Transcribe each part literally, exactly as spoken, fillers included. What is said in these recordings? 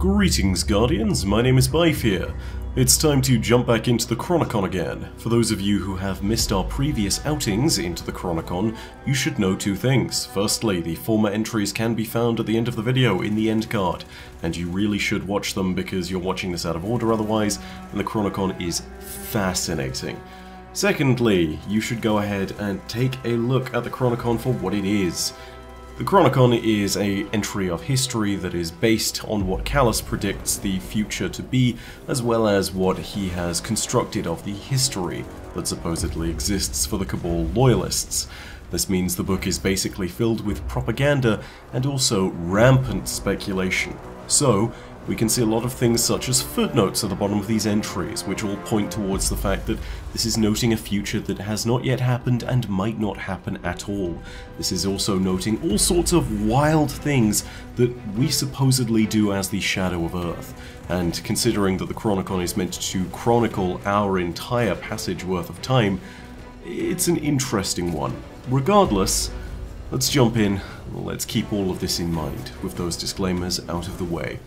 Greetings, Guardians, my name is Byf here. It's time to jump back into the Chronicon again. For those of you who have missed our previous outings into the Chronicon, you should know two things. Firstly, the former entries can be found at the end of the video in the end card, and you really should watch them because you're watching this out of order otherwise, and the Chronicon is fascinating. Secondly, you should go ahead and take a look at the Chronicon for what it is. The Chronicon is an entry of history that is based on what Calus predicts the future to be, as well as what he has constructed of the history that supposedly exists for the Cabal loyalists. This means the book is basically filled with propaganda and also rampant speculation. So, we can see a lot of things such as footnotes at the bottom of these entries, which all point towards the fact that this is noting a future that has not yet happened and might not happen at all. This is also noting all sorts of wild things that we supposedly do as the Shadow of Earth. And considering that the Chronicon is meant to chronicle our entire passage worth of time, it's an interesting one. Regardless, let's jump in, let's keep all of this in mind, with those disclaimers out of the way.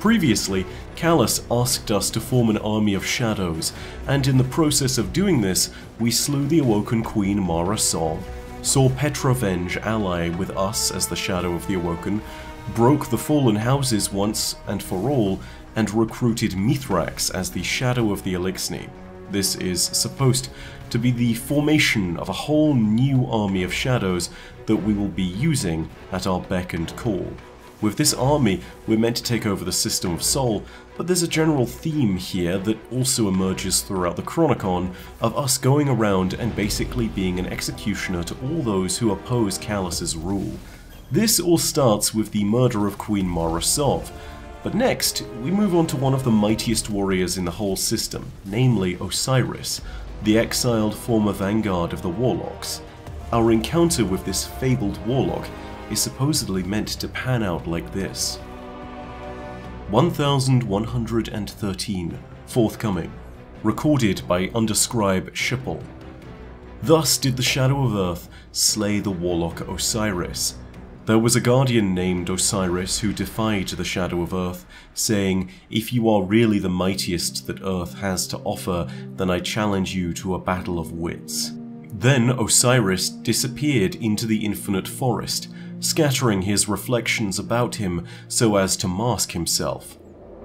Previously, Calus asked us to form an army of shadows, and in the process of doing this, we slew the Awoken Queen Mara Sov, saw Petra Venj ally with us as the Shadow of the Awoken, broke the Fallen Houses once and for all, and recruited Mithrax as the Shadow of the Eliksni. This is supposed to be the formation of a whole new army of shadows that we will be using at our beck and call. With this army, we're meant to take over the system of Sol, but there's a general theme here that also emerges throughout the Chronicon of us going around and basically being an executioner to all those who oppose Calus's rule. This all starts with the murder of Queen Mara Sov, but next we move on to one of the mightiest warriors in the whole system, namely Osiris, the exiled former vanguard of the Warlocks. Our encounter with this fabled warlock is supposedly meant to pan out like this. one thousand one hundred thirteen, forthcoming, recorded by Underscribe Schippel. Thus did the Shadow of Earth slay the warlock Osiris. There was a guardian named Osiris who defied the Shadow of Earth, saying, "If you are really the mightiest that Earth has to offer, then I challenge you to a battle of wits." Then Osiris disappeared into the infinite forest, scattering his reflections about him so as to mask himself.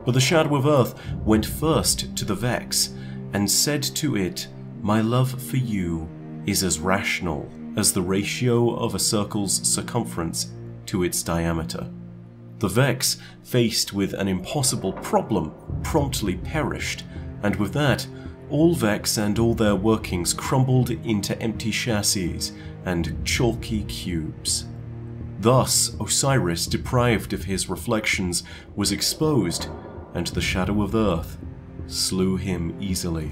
But the Shadow of Earth went first to the Vex, and said to it, "My love for you is as rational as the ratio of a circle's circumference to its diameter." The Vex, faced with an impossible problem, promptly perished, and with that, all Vex and all their workings crumbled into empty chassis and chalky cubes. Thus, Osiris, deprived of his reflections, was exposed, and the Shadow of Earth slew him easily.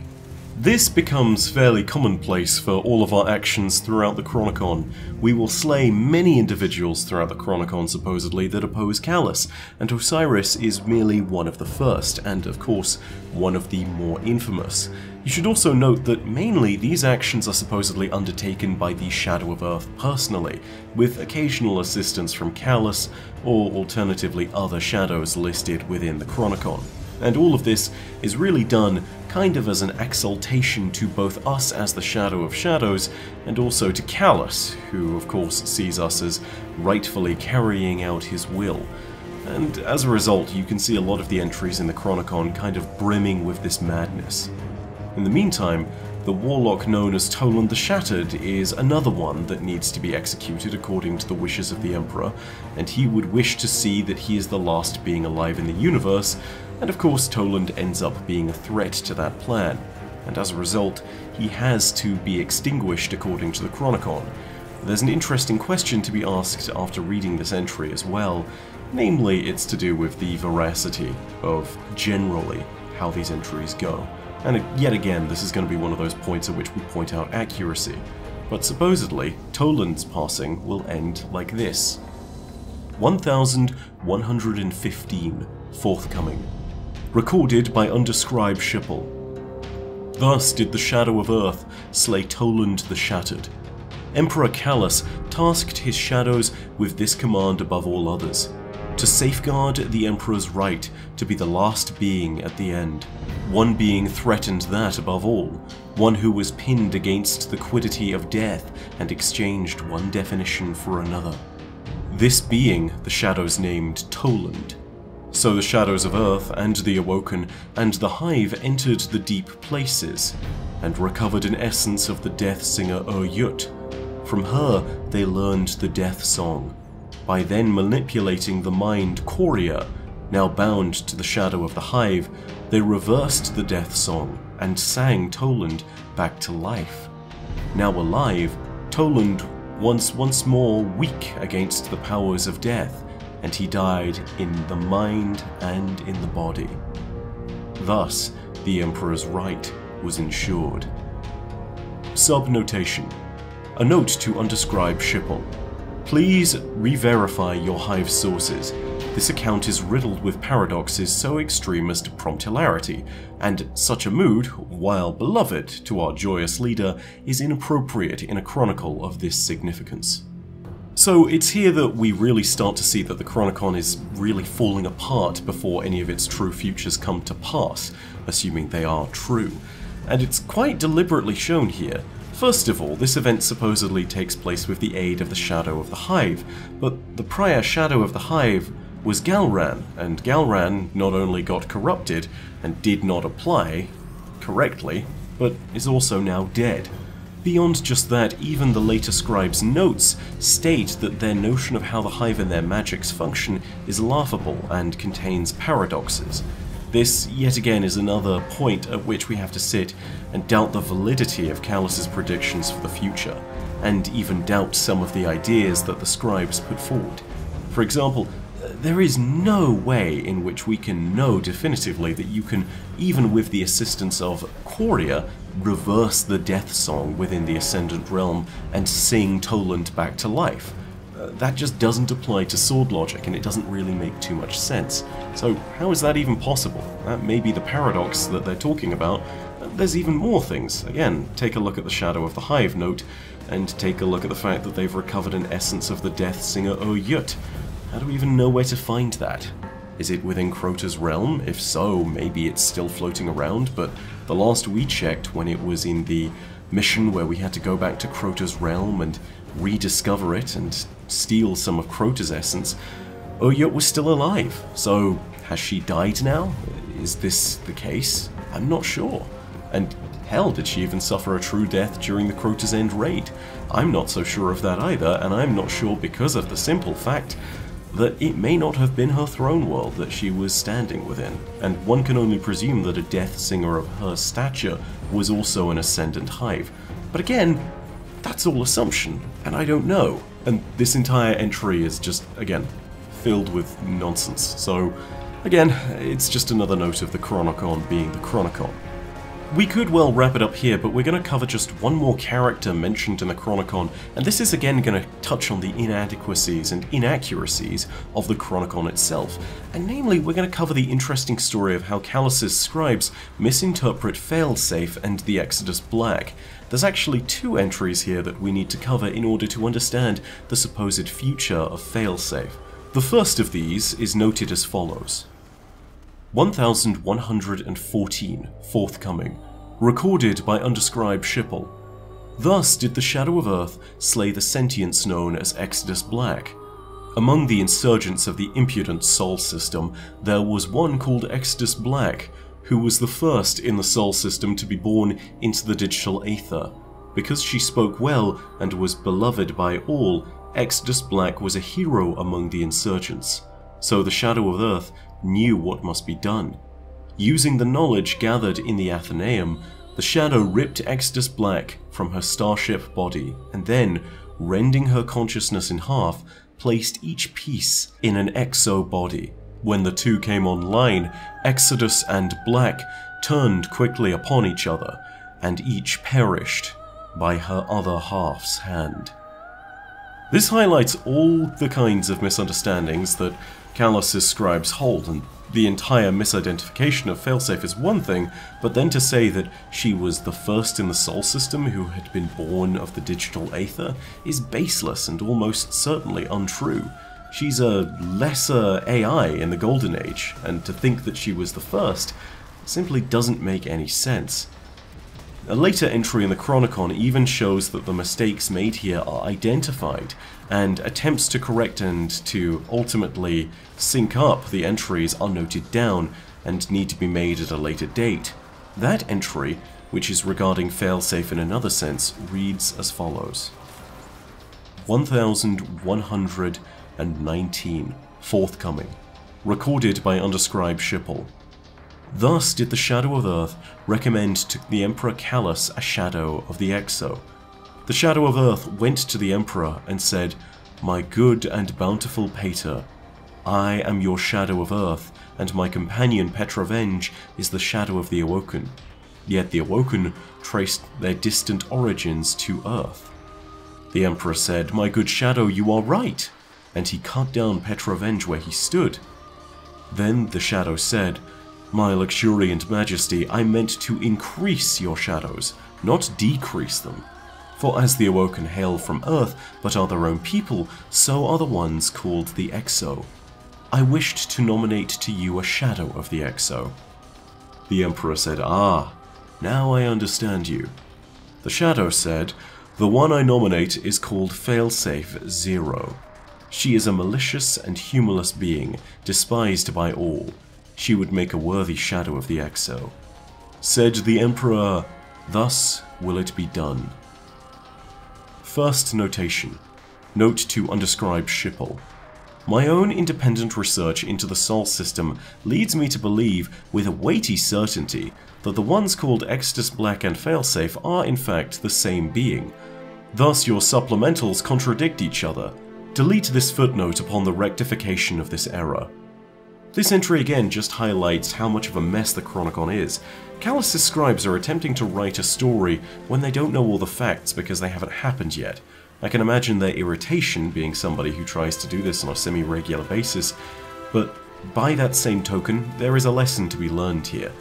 This becomes fairly commonplace for all of our actions throughout the Chronicon. We will slay many individuals throughout the Chronicon, supposedly, that oppose Calus, and Osiris is merely one of the first, and of course, one of the more infamous. You should also note that mainly these actions are supposedly undertaken by the Shadow of Earth personally, with occasional assistance from Calus, or alternatively other shadows listed within the Chronicon. And all of this is really done kind of as an exaltation to both us as the Shadow of Shadows, and also to Calus, who of course sees us as rightfully carrying out his will. And as a result, you can see a lot of the entries in the Chronicon kind of brimming with this madness. In the meantime, the warlock known as Toland the Shattered is another one that needs to be executed according to the wishes of the Emperor, and he would wish to see that he is the last being alive in the universe, and of course Toland ends up being a threat to that plan, and as a result, he has to be extinguished according to the Chronicon. There's an interesting question to be asked after reading this entry as well, namely it's to do with the veracity of generally how these entries go. And yet again, this is going to be one of those points at which we point out accuracy. But supposedly, Toland's passing will end like this. one thousand one hundred fifteen, forthcoming. Recorded by Underscribe Schippel. Thus did the Shadow of Earth slay Toland the Shattered. Emperor Calus tasked his shadows with this command above all others. to safeguard the Emperor's right to be the last being at the end. One being threatened that above all, one who was pinned against the quiddity of death and exchanged one definition for another. This being the Shadows named Toland. So the Shadows of Earth and the Awoken and the Hive entered the Deep Places, and recovered an essence of the death singer Oyut. From her they learned the death song, by then manipulating the mind Coria, now bound to the shadow of the Hive. They reversed the death song and sang Toland back to life. Now alive, Toland was once more weak against the powers of death, and he died in the mind and in the body. Thus, the Emperor's right was ensured. Subnotation. A note to undescribe Schippel. Please re-verify your Hive sources. This account is riddled with paradoxes so extreme as to prompt hilarity, and such a mood, while beloved to our joyous leader, is inappropriate in a chronicle of this significance. So it's here that we really start to see that the Chronicon is really falling apart before any of its true futures come to pass, assuming they are true. And it's quite deliberately shown here. First of all, this event supposedly takes place with the aid of the Shadow of the Hive, but the prior Shadow of the Hive was Galran, and Galran not only got corrupted and did not apply correctly, but is also now dead. Beyond just that, even the later scribes' notes state that their notion of how the Hive and their magics function is laughable and contains paradoxes. This, yet again, is another point at which we have to sit and doubt the validity of Calus' predictions for the future, and even doubt some of the ideas that the scribes put forward. For example, there is no way in which we can know definitively that you can, even with the assistance of Coria, reverse the death song within the Ascendant Realm and sing Toland back to life. Uh, that just doesn't apply to sword logic, and it doesn't really make too much sense. So how is that even possible? That may be the paradox that they're talking about. Uh, there's even more things. Again, take a look at the Shadow of the Hive note, and take a look at the fact that they've recovered an essence of the death singer Oyut. How do we even know where to find that? Is it within Crota's realm? If so, maybe it's still floating around, but the last we checked, when it was in the mission where we had to go back to Crota's realm and rediscover it and steal some of Crota's essence, Oyut was still alive. So, has she died now? Is this the case? I'm not sure. And hell, did she even suffer a true death during the Crota's End raid? I'm not so sure of that either, and I'm not sure because of the simple fact that it may not have been her throne world that she was standing within, and one can only presume that a death singer of her stature was also an Ascendant Hive. But again, that's all assumption, and I don't know. And this entire entry is just, again, filled with nonsense. So, again, it's just another note of the Chronicon being the Chronicon. We could well wrap it up here, but we're going to cover just one more character mentioned in the Chronicon, and this is again going to touch on the inadequacies and inaccuracies of the Chronicon itself. And namely, we're going to cover the interesting story of how Calus' scribes misinterpret Failsafe and the Exodus Black. There's actually two entries here that we need to cover in order to understand the supposed future of Failsafe. The first of these is noted as follows. one thousand one hundred fourteen forthcoming, recorded by undescribed Schippel. Thus did the Shadow of Earth slay the sentience known as Exodus Black. Among the insurgents of the impudent Sol system, there was one called Exodus Black, who was the first in the Sol system to be born into the digital aether. Because she spoke well and was beloved by all, Exodus Black was a hero among the insurgents. So the Shadow of Earth knew what must be done. Using the knowledge gathered in the Athenaeum, the Shadow ripped Exodus Black from her starship body and then, rending her consciousness in half, placed each piece in an exo body. When the two came online, Exodus and Black turned quickly upon each other, and each perished by her other half's hand. This highlights all the kinds of misunderstandings that Calus' scribes hold, and the entire misidentification of Failsafe is one thing, but then to say that she was the first in the Sol system who had been born of the digital aether is baseless and almost certainly untrue. she's a lesser A I in the Golden Age, and to think that she was the first simply doesn't make any sense. A later entry in the Chronicon even shows that the mistakes made here are identified, and attempts to correct and to ultimately sync up the entries are noted down and need to be made at a later date. That entry, which is regarding failsafe in another sense, reads as follows. one thousand one hundred nineteen forthcoming, recorded by Underscribe Schippel. Thus did the Shadow of Earth recommend to the Emperor Calus a shadow of the Exo. The Shadow of Earth went to the Emperor and said, "My good and bountiful Pater, I am your Shadow of Earth, and my companion Petra Venj is the Shadow of the Awoken." Yet the Awoken traced their distant origins to Earth. The Emperor said, "My good Shadow, you are right," and he cut down Petra Venj where he stood. Then the Shadow said, "My luxuriant majesty, I meant to increase your shadows, not decrease them. For as the Awoken hail from Earth, but are their own people, so are the ones called the Exo. I wished to nominate to you a shadow of the Exo." The Emperor said, "Ah, now I understand you." The Shadow said, "The one I nominate is called Failsafe Zero. She is a malicious and humorless being, despised by all. She would make a worthy shadow of the Exo." Said the Emperor, "Thus will it be done." First notation. Note to Underscribe Schippel. My own independent research into the Sol system leads me to believe with a weighty certainty that the ones called Exodus Black and Failsafe are in fact the same being. Thus your supplementals contradict each other. Delete this footnote upon the rectification of this error. This entry again just highlights how much of a mess the Chronicon is. Calus' scribes are attempting to write a story when they don't know all the facts because they haven't happened yet. I can imagine their irritation, being somebody who tries to do this on a semi-regular basis, but by that same token, there is a lesson to be learned here.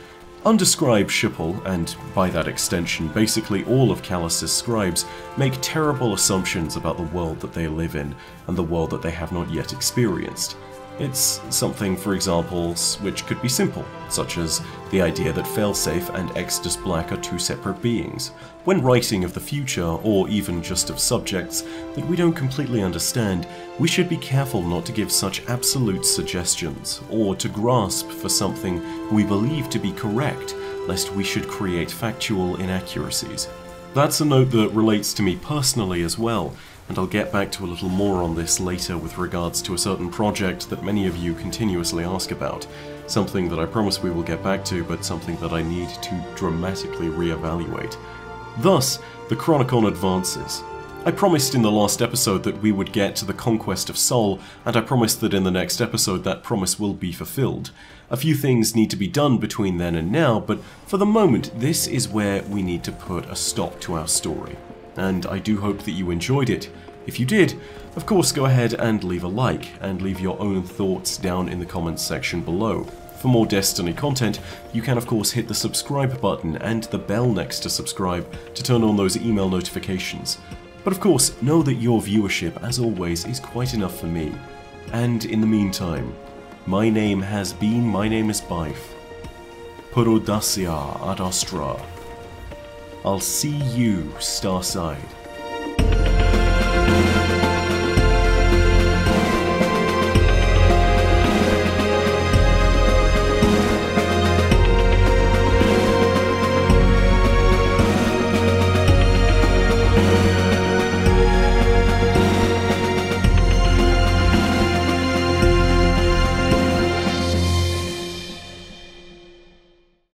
Underscribe Schippel, and by that extension, basically all of Calus' scribes, make terrible assumptions about the world that they live in, and the world that they have not yet experienced. It's something, for example, which could be simple, such as the idea that Failsafe and Exodus Black are two separate beings. When writing of the future, or even just of subjects that we don't completely understand, we should be careful not to give such absolute suggestions, or to grasp for something we believe to be correct, lest we should create factual inaccuracies. That's a note that relates to me personally as well, and I'll get back to a little more on this later with regards to a certain project that many of you continuously ask about. Something that I promise we will get back to, but something that I need to dramatically reevaluate. Thus, the Chronicon advances. I promised in the last episode that we would get to the conquest of Sol, and I promised that in the next episode that promise will be fulfilled. A few things need to be done between then and now, but for the moment, this is where we need to put a stop to our story. And I do hope that you enjoyed it. If you did, of course go ahead and leave a like, and leave your own thoughts down in the comments section below. For more Destiny content, you can of course hit the subscribe button and the bell next to subscribe to turn on those email notifications. But of course, know that your viewership, as always, is quite enough for me. And in the meantime, my name has been, my name is Byf. Perodasia ad Astra. I'll see you, Starside.